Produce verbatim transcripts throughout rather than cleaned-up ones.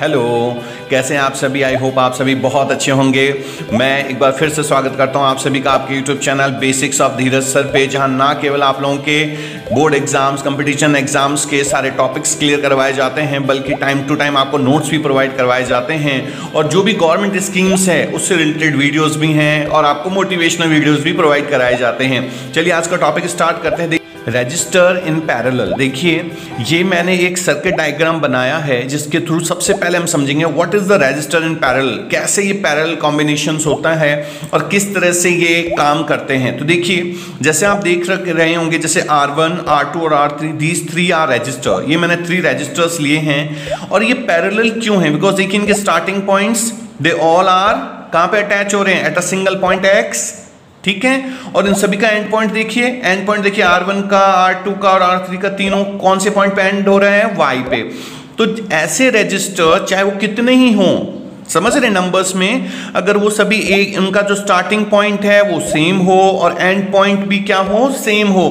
Hello, कैसे हैं आप सभी। आई होप आप सभी बहुत अच्छे होंगे। मैं एक बार फिर से स्वागत करता हूं आप सभी का आपके YouTube channel basics of Dheeraj sir पे, जहां ना केवल आप लोगों के बोर्ड एग्जाम्स, कंपटीशन एग्जाम्स के सारे टॉपिक्स क्लियर करवाए जाते हैं, बल्कि टाइम टू टाइम आपको नोट्स भी प्रोवाइड करवाए जाते हैं, और जो भी गवर्नमेंट स्कीम्स है उससे रिलेटेड वीडियोज़ भी हैं, और आपको मोटिवेशनल वीडियोज़ भी प्रोवाइड कराए जाते हैं। चलिए आज का टॉपिक स्टार्ट करते हैं। Register in parallel. देखिए, ये मैंने एक सर्किट डायग्राम बनाया है जिसके थ्रू सबसे पहले हम समझेंगे what is the register in parallel, कैसे ये पैरेलल कॉम्बिनेशंस होता है और किस तरह से ये काम करते हैं। तो देखिए, जैसे आप देख रहे होंगे, जैसे आर वन, आर टू और R three, these three R register. ये मैंने थ्री रजिस्टर्स लिए हैं, और ये पैरेलल क्यों हैं? बिकॉज देखिए, इनके starting points they all are कहाँ पे अटैच हो रहे हैं? At a single point X, ठीक है। और इन सभी का एंड पॉइंट देखिए, एंड पॉइंट देखिए आर वन का, आर टू का और आर थ्री का, तीनों कौन से पॉइंट पे एंड हो रहे हैं? वाई पे। तो ऐसे रजिस्टर चाहे वो कितने ही हों, समझ रहे नंबर्स में, अगर वो सभी एक, उनका जो स्टार्टिंग पॉइंट है वो सेम हो और एंड पॉइंट भी क्या हो? सेम हो,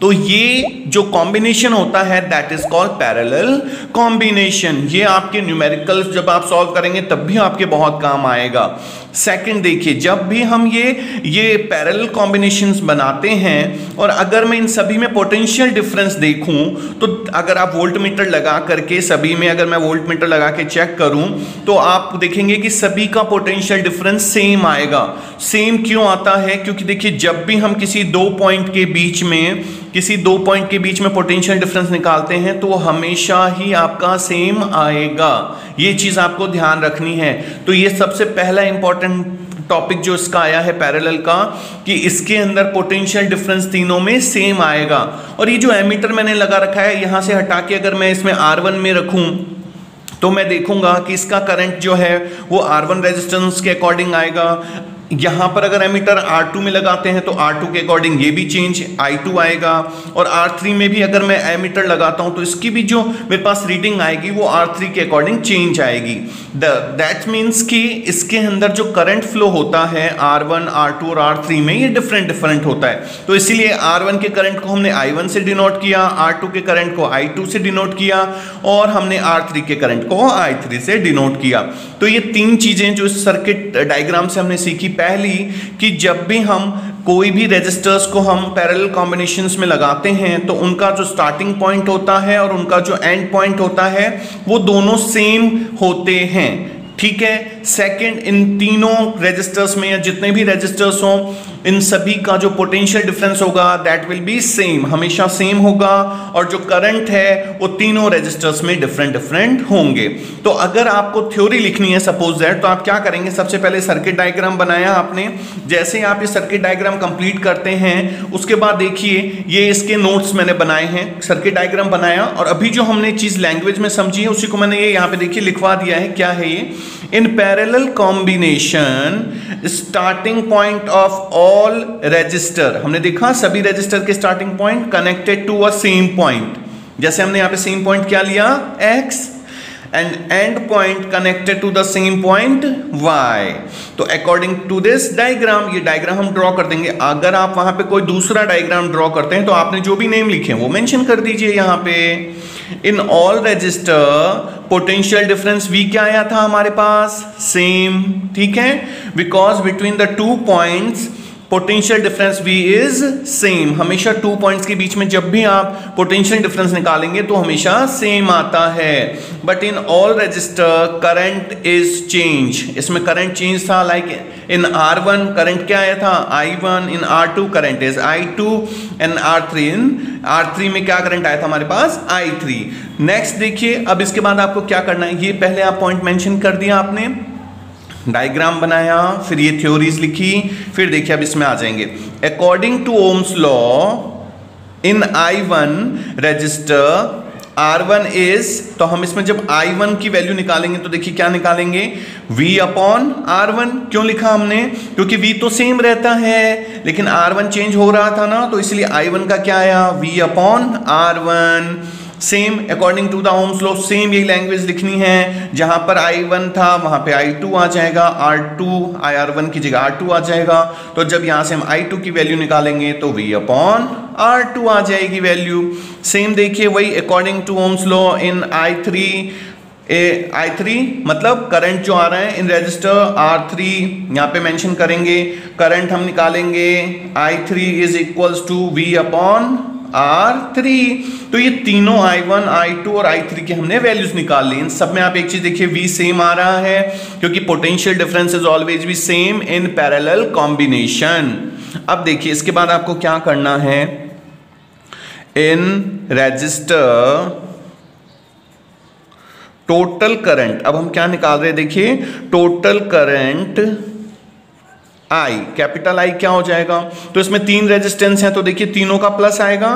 तो ये जो कॉम्बिनेशन होता है that is called parallel combination. ये आपके न्यूमेरिकल जब आप सॉल्व करेंगे तब भी आपके बहुत काम आएगा। सेकंड देखिए, जब भी हम ये ये पैरेलल कॉम्बिनेशंस बनाते हैं, और अगर मैं इन सभी में पोटेंशियल डिफरेंस देखूं, तो अगर आप वोल्ट मीटर लगा करके सभी में, अगर मैं वोल्ट मीटर लगा के चेक करूं, तो आप देखेंगे कि सभी का पोटेंशियल डिफरेंस सेम आएगा। सेम क्यों आता है? क्योंकि देखिए, जब भी हम किसी दो पॉइंट के बीच में किसी दो पॉइंट के बीच में पोटेंशियल डिफरेंस निकालते हैं, तो वो हमेशा ही आपका सेम आएगा। ये चीज़ आपको ध्यान रखनी है। तो ये सबसे पहला इंपॉर्टेंट टॉपिक जो इसका आया है पैरेलल का, कि इसके अंदर पोटेंशियल डिफरेंस तीनों में सेम आएगा। और ये जो एमीटर मैंने लगा रखा है, यहाँ से हटा के अगर मैं इसमें आर वन में रखूँ, तो मैं देखूँगा कि इसका करंट जो है वो आर वन रेजिस्टेंस के अकॉर्डिंग आएगा। यहाँ पर अगर एमीटर आर टू में लगाते हैं तो आर टू के अकॉर्डिंग ये भी चेंज आई टू आएगा, और आर थ्री में भी अगर मैं एमीटर लगाता हूँ तो इसकी भी जो मेरे पास रीडिंग आएगी वो आर थ्री के अकॉर्डिंग चेंज आएगी। द दैट मीन्स कि इसके अंदर जो करंट फ्लो होता है आर वन, आर टू और आर थ्री में, ये डिफरेंट डिफरेंट होता है। तो इसीलिए आर वन के करंट को हमने आई वन से डिनोट किया, आर टू के करंट को आई टू से डिनोट किया, और हमने आर थ्री के करंट को आई थ्री से डिनोट किया। तो ये तीन चीज़ें जो सर्किट डायग्राम से हमने सीखी। पहली कि जब भी हम कोई भी रजिस्टर्स को हम पैरेलल कॉम्बिनेशंस में लगाते हैं, तो उनका जो स्टार्टिंग पॉइंट होता है और उनका जो एंड पॉइंट होता है वो दोनों सेम होते हैं, ठीक है। सेकंड, इन तीनों रजिस्टर्स में या जितने भी रजिस्टर्स हों, इन सभी का जो पोटेंशियल डिफरेंस होगा दैट विल बी सेम, हमेशा सेम होगा, और जो करंट है वो तीनों रजिस्टर्स में डिफरेंट डिफरेंट होंगे। तो अगर आपको थ्योरी लिखनी है सपोज दैट, तो आप क्या करेंगे? सबसे पहले सर्किट डायग्राम बनाया आपने, जैसे ही आप ये सर्किट डायग्राम कंप्लीट करते हैं, उसके बाद देखिए ये इसके नोट्स मैंने बनाए हैं। सर्किट डायग्राम बनाया, और अभी जो हमने चीज़ लैंग्वेज में समझी है उसी को मैंने ये यहाँ पर देखिए लिखवा दिया है। क्या है ये? In parallel combination starting point of all register, हमने देखा सभी रजिस्टर के starting point connected to a same point. जैसे हमने यहाँ पे सेम पॉइंट क्या लिया? X. And end point connected to the same point Y. तो अकॉर्डिंग टू दिस डायग्राम, ये डायग्राम हम ड्रॉ कर देंगे। अगर आप वहां पे कोई दूसरा डायग्राम ड्रॉ करते हैं तो आपने जो भी नेम लिखे हैं वो मेंशन कर दीजिए यहाँ पे। In all register potential difference V क्या आया था हमारे पास? सेम, ठीक है, because between the two points potential difference V is same. हमेशा टू पॉइंट्स के बीच में जब भी आप पोटेंशियल डिफरेंस निकालेंगे तो हमेशा सेम आता है। But in all register current is change, इसमें करंट चेंज था। Like in R one current क्या आया था? I one. In R two current is I two. And R three, in R three में क्या करंट आया था हमारे पास? I three. नेक्स्ट देखिए, अब इसके बाद आपको क्या करना है, ये पहले आप पॉइंट मेंशन कर दिया आपने, डायग्राम बनाया, फिर ये थ्योरीज लिखी, फिर देखिए अब इसमें आ जाएंगे। According to Ohm's law in I one register R one is, तो हम इसमें जब आई वन की वैल्यू निकालेंगे तो देखिए क्या निकालेंगे? V upon R one. क्यों लिखा हमने? क्योंकि वी तो सेम रहता है, लेकिन आर वन चेंज हो रहा था ना, तो इसलिए आई वन का क्या आया? V upon R one. Same according to the Ohm's law, same यही लैंग्वेज लिखनी है। जहाँ पर आई वन था वहाँ पे आई टू आ जाएगा, R two I R one की जगह आर टू आ जाएगा। तो जब यहाँ से हम आई टू की वैल्यू निकालेंगे तो वी अपॉन आर टू आ जाएगी वैल्यू। सेम देखिए वही according to Ohm's law in I three A I three मतलब करंट जो आ रहा है इन रजिस्टर आर थ्री यहाँ पे मेंशन करेंगे। करंट हम निकालेंगे I three is equals to V upon R three. तो ये तीनों आई वन आई टू और आई थ्री की हमने वैल्यूज निकाल ली। इन सब में आप एक चीज देखिए वी सेम आ रहा है क्योंकि potential difference is always be same in parallel combination. अब देखिए इसके बाद आपको क्या करना है, इन रजिस्टर टोटल करंट। अब हम क्या निकाल रहे हैं देखिए, total current I capital I क्या हो जाएगा, तो इसमें तीन रेजिस्टेंस हैं तो देखिए तीनों का प्लस आएगा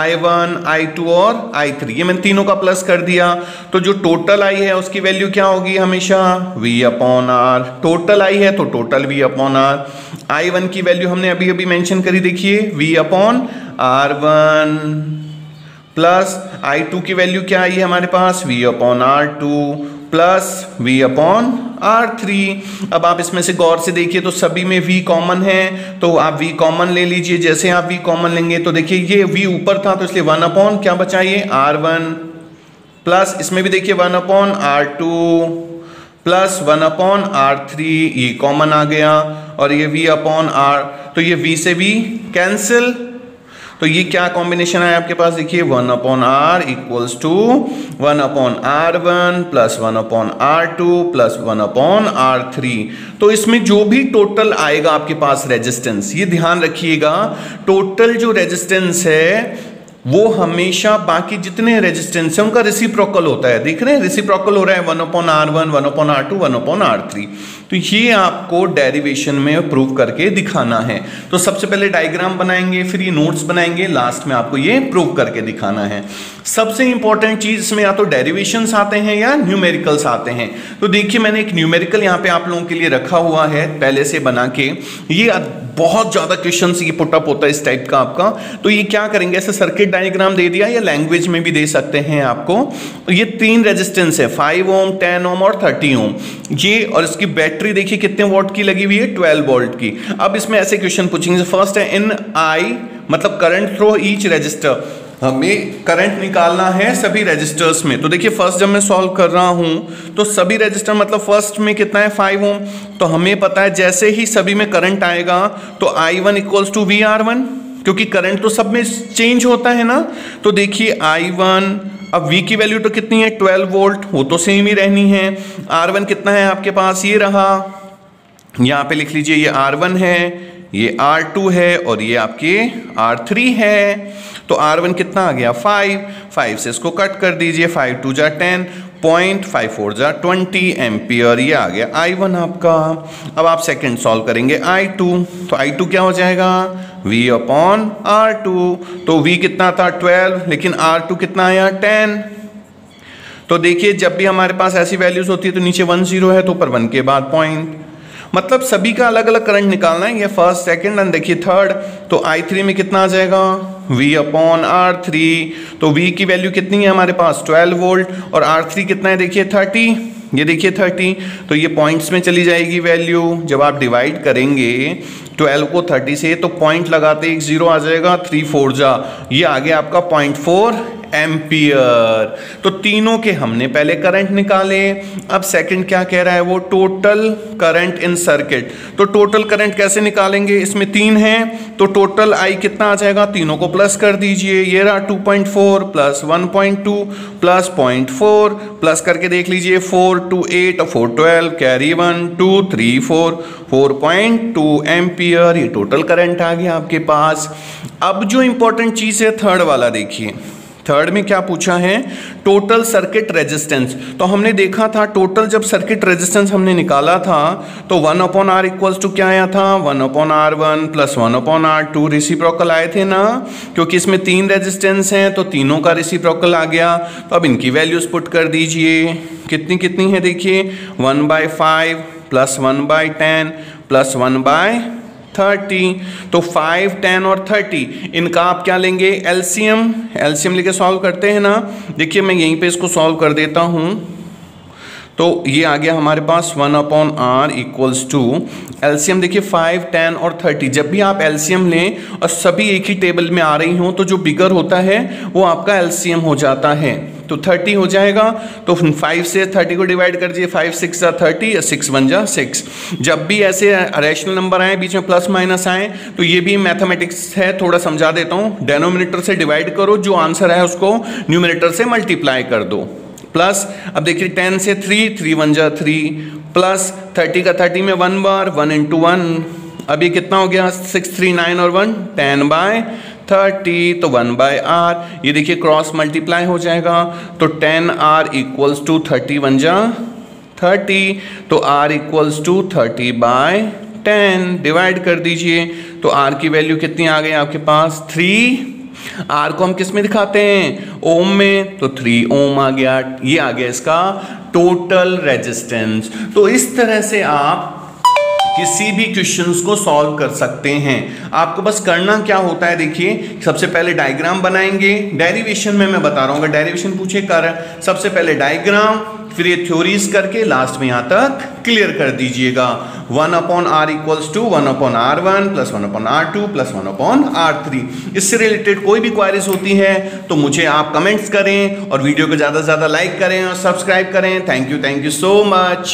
आई वन, आई टू और आई थ्री। ये मैंने तीनों का प्लस कर दिया तो जो टोटल I है उसकी वैल्यू क्या होगी हमेशा V upon R। Total I है तो total V upon R। I one की वैल्यू हमने अभी अभी मेंशन करी देखिए V upon R one plus I two की वैल्यू क्या आई है हमारे पास V upon R two plus V upon R three. अब आप इसमें से गौर से देखिए तो सभी में V कॉमन है तो आप V कॉमन ले लीजिए। जैसे आप V कॉमन लेंगे तो देखिए ये V ऊपर था तो इसलिए वन अपॉन क्या बचाइए आर वन प्लस इसमें भी देखिए one upon R two plus one upon R three. ये कॉमन आ गया और ये V अपॉन R तो ये V से V कैंसिल। तो ये क्या कॉम्बिनेशन है आपके पास देखिए one upon R equals to one upon R one plus one upon R two plus one upon R three. तो इसमें जो भी टोटल आएगा आपके पास रेजिस्टेंस, ये ध्यान रखिएगा टोटल जो रेजिस्टेंस है वो हमेशा बाकी जितने रेजिस्टेंस है उनका रिसिप्रोकल होता है। देख रहे हैं रिसिप्रोकल हो रहा है one upon R one one upon R two one upon R three. तो ये आपको डेरिवेशन में प्रूव करके दिखाना है। तो सबसे पहले डायग्राम बनाएंगे फिर ये नोट्स बनाएंगे, लास्ट में आपको ये प्रूव करके दिखाना है। सबसे इंपॉर्टेंट चीज इसमें या तो डेरिवेशंस आते हैं या न्यूमेरिकल्स आते हैं। तो देखिए मैंने एक न्यूमेरिकल यहाँ पे आप लोगों के लिए रखा हुआ है पहले से बना के। ये बहुत ज्यादा क्वेश्चन ये पुटअप होता है इस टाइप का आपका। तो ये क्या करेंगे, ऐसे सर्किट डायग्राम दे दिया या लैंग्वेज में भी दे सकते हैं आपको। ये तीन रेजिस्टेंस है फाइव ओम टेन ओम और थर्टी ओम ये, और इसकी बैटरी देखिए कितने वॉट की लगी हुई है ट्वेल्व वोल्ट की। अब इसमें ऐसे क्वेश्चन पूछेंगे। फर्स्ट है इन आई मतलब करंट थ्रो ईच रजिस्टर, हमें करंट निकालना है सभी रजिस्टर्स में। तो देखिए फर्स्ट जब मैं सॉल्व कर रहा हूं तो सभी रजिस्टर मतलब फर्स्ट में कितना है फाइव ओम। तो हमें पता है जैसे ही सभी में करंट आएगा तो I one equals to V R one क्योंकि करंट तो सब में चेंज होता है ना। तो देखिए आई वन, अब V की वैल्यू तो कितनी है ट्वेल्व वोल्ट, वो तो सेम ही रहनी है। आर वन कितना है आपके पास, ये रहा, यहाँ पे लिख लीजिए ये आर वन है, ये आर टू है और ये आपके आर थ्री है। तो आर वन कितना आ गया फाइव, फाइव से इसको कट कर दीजिए, फाइव टू जा टेन पॉइंट फाइव फोर जा ट्वेंटी एम्पियर, ये आ गया आई वन आपका। अब आप सेकंड सॉल्व करेंगे आई टू, तो आई टू क्या हो जाएगा V अपॉन आर टू। तो V कितना था ट्वेल्व लेकिन आर टू कितना आया टेन। तो देखिए जब भी हमारे पास ऐसी वैल्यूज होती है तो नीचे वन जीरो है तो ऊपर वन के बाद पॉइंट, मतलब सभी का अलग अलग करंट निकालना है। ये फर्स्ट सेकंड एंड देखिए थर्ड। तो आई थ्री में कितना आ जाएगा V अपॉन आर थ्री। तो V की वैल्यू कितनी है हमारे पास ट्वेल्व वोल्ट और आर थ्री कितना है देखिए थर्टी, ये देखिए थर्टी। तो ये पॉइंट्स में चली जाएगी वैल्यू। जब आप डिवाइड करेंगे ट्वेल्व को थर्टी से तो पॉइंट लगाते एक जीरो आ जाएगा, थ्री फोर जा ये आ गया आपका पॉइंट फोर एम्पियर। तो तीनों के हमने पहले करंट निकाले। अब सेकंड क्या कह रहा है वो टोटल करंट इन सर्किट। तो टोटल करंट कैसे निकालेंगे, इसमें तीन हैं तो टोटल आई कितना आ जाएगा, तीनों को प्लस कर दीजिए, ये रहा two point four plus one point two plus point four, plus करके देख लीजिए फोर टू एट और four twelve carry one two three four four point two ampere. ये टोटल करंट आ गया आपके पास। अब जो इंपॉर्टेंट चीज है थर्ड वाला देखिए, थर्ड में क्या पूछा है टोटल सर्किट रेजिस्टेंस। तो हमने देखा था टोटल जब सर्किट रेजिस्टेंस हमने निकाला था तो one upon R equals to क्या आया था one upon R one plus one upon R two. Reciprocal आए थे ना क्योंकि इसमें तीन रेजिस्टेंस हैं तो तीनों का रिसिप्रोकल आ गया। तो अब इनकी वैल्यूज पुट कर दीजिए, कितनी कितनी है देखिए one by five plus one by ten plus one by thirty. तो फाइव टेन और थर्टी इनका आप क्या लेंगे एलसीएम, एलसीएम लेके सॉल्व करते हैं ना। देखिए मैं यहीं पे इसको सॉल्व कर देता हूँ तो ये आ गया हमारे पास one upon R equals to LCM देखिए फाइव टेन और थर्टी। जब भी आप एलसीएम लें और सभी एक ही टेबल में आ रही हों तो जो बिगर होता है वो आपका एलसीएम हो जाता है। तो तीस हो जाएगा। तो पाँच से तीस को डिवाइड कर दीजिए, पाँच सिक्स जा तीस, सिक्स वन जा सिक्स। जब भी ऐसे रैशनल नंबर आए बीच में प्लस माइनस आए तो ये भी मैथमेटिक्स है, थोड़ा समझा देता हूँ। डेनोमिनेटर से डिवाइड करो, जो आंसर है उसको न्यूमिनेटर से मल्टीप्लाई कर दो। प्लस अब देखिए टेन से थ्री, थ्री वन जा थ्री, प्लस थर्टी का थर्टी में वन बार, वन इंटू वन। अब ये कितना हो गया, सिक्स थ्री नाइन और वन, टेन बाय थर्टी तो वन बाय आर। ये देखिए क्रॉस मल्टीप्लाई हो जाएगा तो ten R equals to thirty one जा थर्टी, तो R equals to thirty by ten. Divide कर दीजिए तो आर की वैल्यू कितनी आ गई आपके पास, थ्री। आर को हम किस में दिखाते हैं, ओम में, तो थ्री ओम आ गया। ये आ गया इसका टोटल रेजिस्टेंस। तो इस तरह से आप किसी भी क्वेश्चंस को सॉल्व कर सकते हैं। आपको बस करना क्या होता है, देखिए सबसे पहले डायग्राम बनाएंगे, डेरिवेशन में मैं बता रहा हूँ, डेरिवेशन पूछे कर सबसे पहले डायग्राम, फिर ये थ्योरीज करके लास्ट में यहाँ तक क्लियर कर दीजिएगा। One upon R equals to one upon R one plus one upon R two plus one upon R three. इससे रिलेटेड कोई भी क्वारीज होती है तो मुझे आप कमेंट्स करें और वीडियो को ज़्यादा से ज़्यादा लाइक करें और सब्सक्राइब करें। Thank you, thank you so much.